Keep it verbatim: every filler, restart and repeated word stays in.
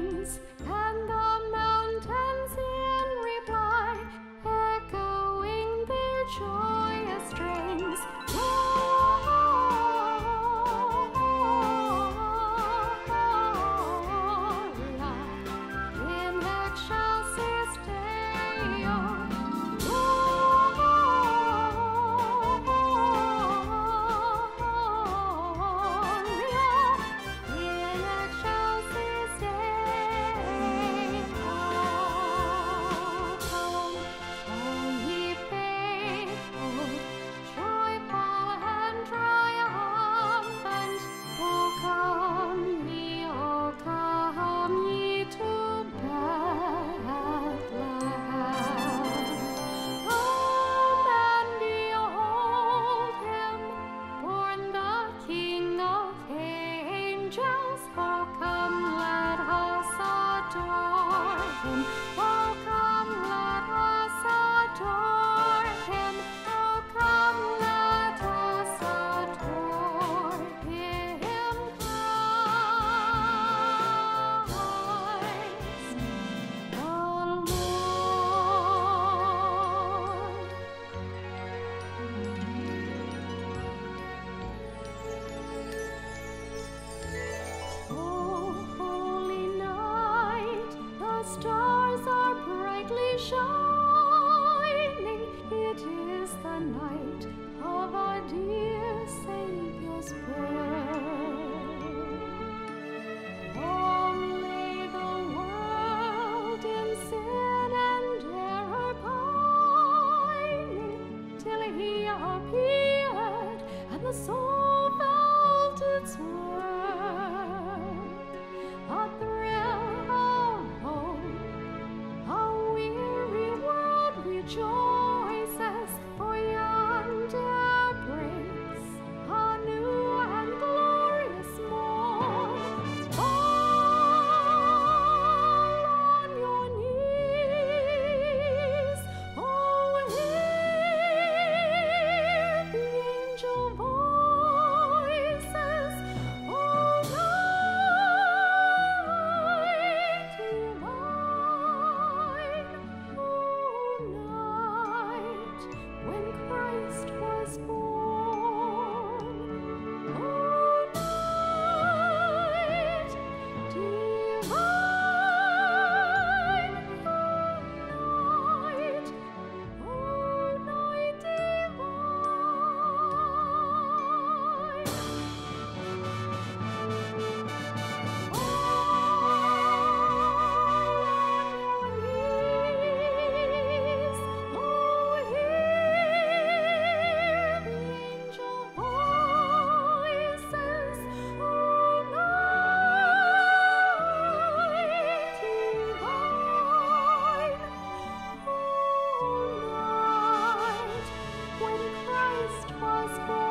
rings, and the mountains in reply, echoing their joyous strains. Oh, oh, oh, oh, oh, love in exile says Deo. Oh, oh, oh, oh, oh, love in exile says Deo. Home, home, ye faithful, joyful and triumphant. Oh, come ye, oh, come ye to Bethlehem. Come and behold him, born the King of angels. Oh, come, let us adore him. Oh, come, let us adore him. Oh, come, let us adore him, Christ the Lord. Oh, holy night, the stars are brightly shining. It is the night of our dear Savior's birth. Long lay the world in sin and error pining, till he appeared and the soul felt its worth. A thrill of hope, a weary world rejoices, for yonder breaks a new and glorious morn. Fall on your knees, oh, hear the angel voices. Oh, night divine, oh, night when Christ was born. Oh, night divine, oh, night, oh, night divine. When Christ was born.